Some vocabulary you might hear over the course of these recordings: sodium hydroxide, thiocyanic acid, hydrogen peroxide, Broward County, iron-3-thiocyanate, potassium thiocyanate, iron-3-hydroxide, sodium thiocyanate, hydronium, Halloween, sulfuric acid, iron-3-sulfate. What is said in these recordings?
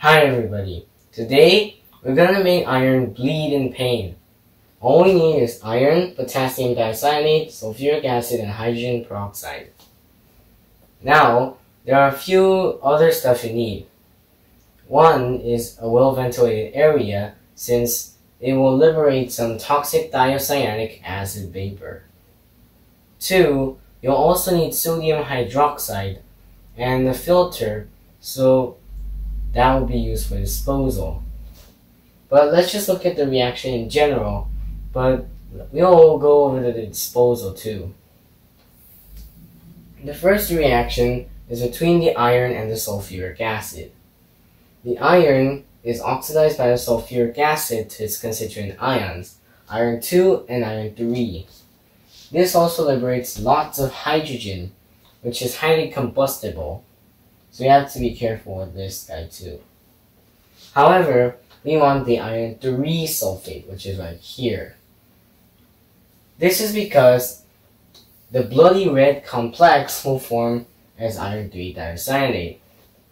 Hi everybody, today we're gonna make iron bleed in pain. All we need is iron, potassium thiocyanate, sulfuric acid, and hydrogen peroxide. Now, there are a few other stuff you need. One is a well-ventilated area since it will liberate some toxic thiocyanic acid vapor. Two, you'll also need sodium hydroxide and a filter, so that will be used for disposal. But let's just look at the reaction in general, but we'll go over the disposal too. The first reaction is between the iron and the sulfuric acid. The iron is oxidized by the sulfuric acid to its constituent ions, iron-2 and iron-3. This also liberates lots of hydrogen, which is highly combustible. So you have to be careful with this guy too. However, we want the iron-3-sulfate, which is right here. This is because the bloody red complex will form as iron-3-thiocyanate.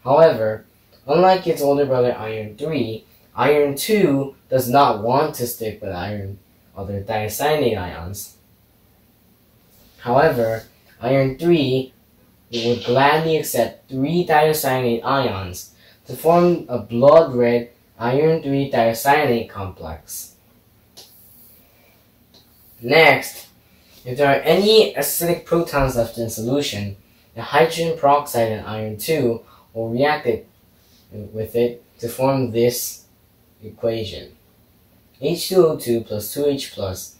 However, unlike its older brother iron-3, iron-2 does not want to stick with other thiocyanate ions. However, iron-3 would gladly accept 3 thiocyanate ions to form a blood red iron-3-thiocyanate complex. Next, if there are any acidic protons left in solution, the hydrogen peroxide and iron-2 will react with it to form this equation: H2O2 plus 2H plus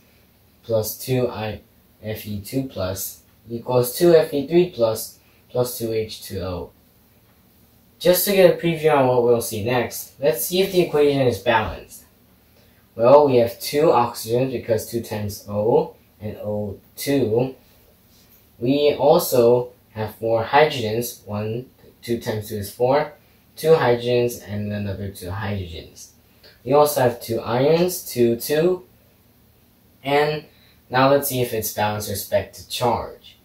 2Fe2 plus equals 2Fe3 plus 2H2O. Just to get a preview on what we'll see next, let's see if the equation is balanced. Well, we have 2 oxygens because 2 times O and O2. We also have 4 hydrogens, 2 times 2 is 4, 2 hydrogens and another 2 hydrogens. We also have 2 irons, 2, 2, and now let's see if it's balanced with respect to charge.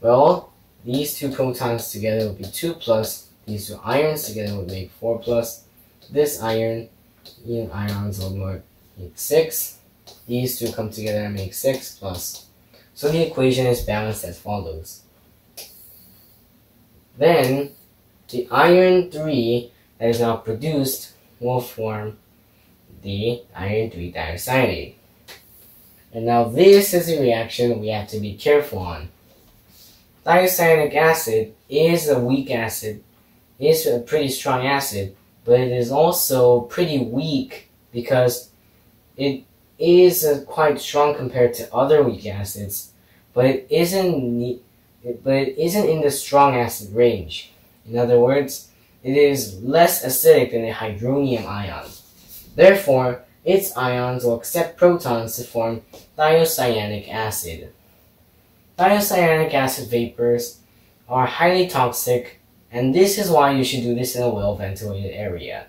Well, these 2 protons together will be 2 plus, these 2 irons together would make 4 plus, this ions will make 6, these 2 come together and make 6 plus. So the equation is balanced as follows. Then, the iron-3 that is now produced will form the iron-3-thiocyanate. And now this is the reaction we have to be careful on. Thiocyanic acid is a weak acid, is a pretty strong acid, but it is also pretty weak because it is quite strong compared to other weak acids, but it isn't in the strong acid range. In other words, it is less acidic than the hydronium ion. Therefore, its ions will accept protons to form thiocyanic acid. Thiocyanic acid vapors are highly toxic, and this is why you should do this in a well-ventilated area.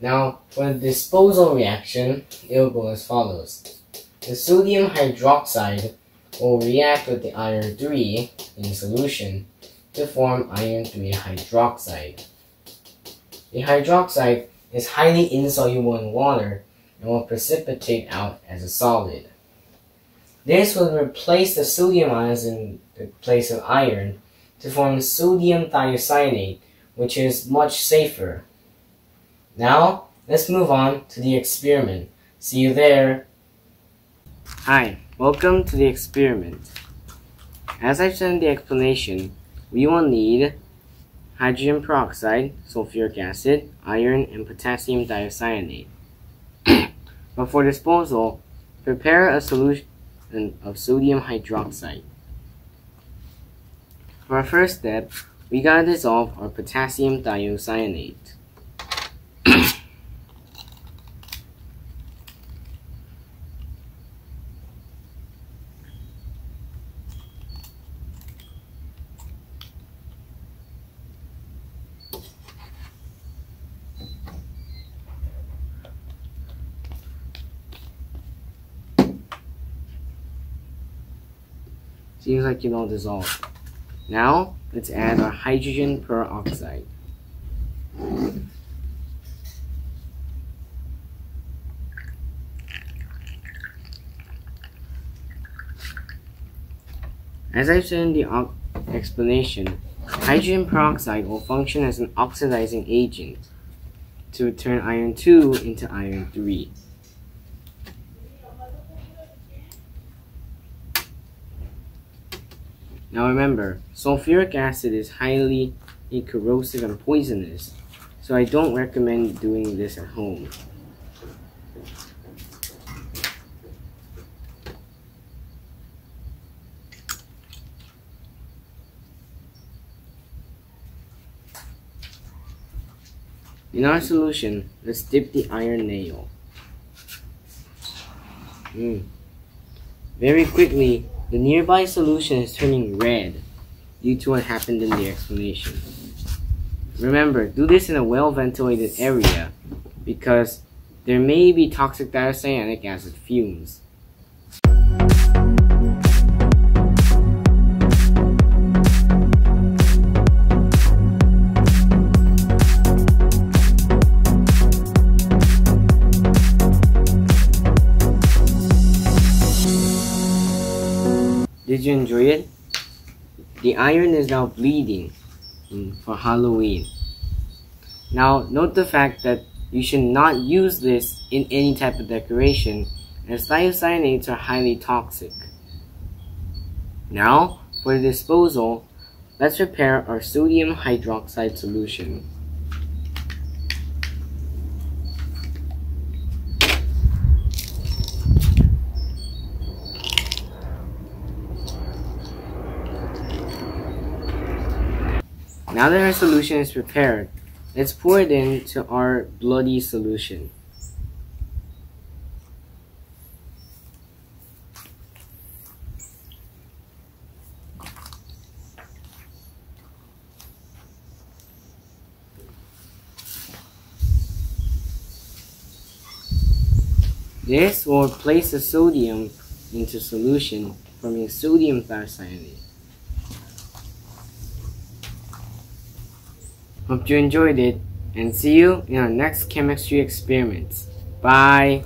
Now, for the disposal reaction, it will go as follows. The sodium hydroxide will react with the iron-3 in solution to form iron-3-hydroxide. The hydroxide is highly insoluble in water and will precipitate out as a solid. This will replace the sodium ions in the place of iron to form sodium thiocyanate, which is much safer. Now, let's move on to the experiment. See you there! Hi, welcome to the experiment. As I've said in the explanation, we will need hydrogen peroxide, sulfuric acid, iron, and potassium thiocyanate. But for disposal, prepare a solution of sodium hydroxide. For our first step, we gotta dissolve our potassium thiocyanate. Seems like it all dissolved. Now, let's add our hydrogen peroxide. As I've said in the explanation, hydrogen peroxide will function as an oxidizing agent to turn iron-2 into iron-3. Now remember, sulfuric acid is highly corrosive and poisonous, so I don't recommend doing this at home. In our solution, let's dip the iron nail. Very quickly, the nearby solution is turning red due to what happened in the explanation. Remember, do this in a well-ventilated area because there may be toxic thiocyanic acid fumes. Did you enjoy it? The iron is now bleeding for Halloween. Now note the fact that you should not use this in any type of decoration, as thiocyanates are highly toxic. Now for the disposal, let's prepare our sodium hydroxide solution. Now that our solution is prepared, let's pour it into our bloody solution. This will replace the sodium into solution, forming sodium thiocyanate. Hope you enjoyed it, and see you in our next chemistry experiments. Bye!